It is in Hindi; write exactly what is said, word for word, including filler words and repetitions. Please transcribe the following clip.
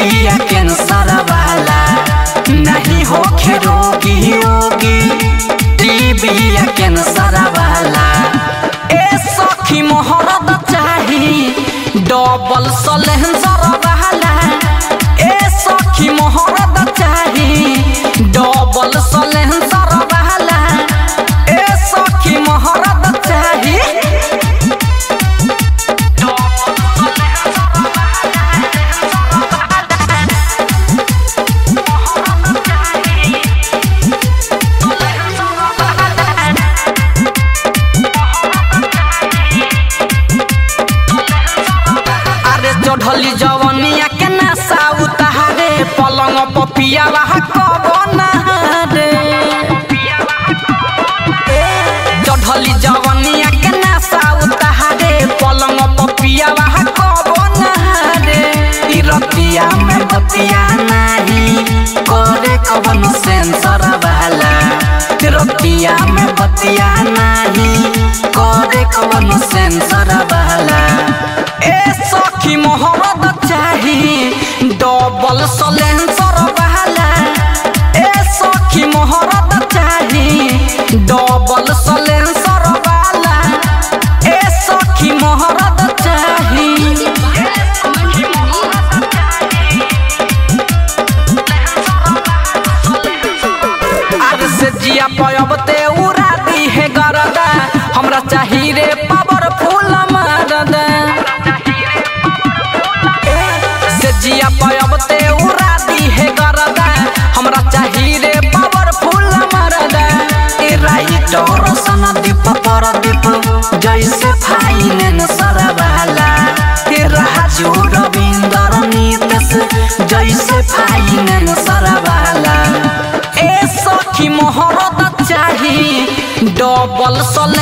सीरिया कैंसर वाला नहीं होके रोगी योगी टीबिया कैंसर वाला। ए सखी मोहरत चाही डबल सलेंसर वाला, ए सखी मोहरत चाही डबल सलेंसर वाला, ए सखी मोहरत चाही ढोली जवनिया के नशा उतारे पलंग पपिया वाह कबना रे, ढोली जवनिया के नशा उतारे पलंग पपिया वाह कबना रे। ई रतिया में बतिया नहीं करे कवन सेंसर वाला, रतिया में बतिया नहीं करे कवन सेंसर वाला। ए सखी मोहब्बत चाही डबल सलेंसर वाला, ए सखी मोहब्बत चाही डबल सलेंसर वाला, ए सखी मोहब्बत चाही। आज से जिया पयबते उड़ा दी है गरदा हमरा चाही रे पावरफुल मरदा, जिया पयबते उड़ा दी है गरदा हमरा चाही रे पावरफुल मरदा। ए राइट रोशन दीप पर दीप जैसे फाइनेंसर वाला, ए राजू रविंदर नीतस जैसे फाइनेंसर वाला। ए सखी मोहब्बत चाही डबल सल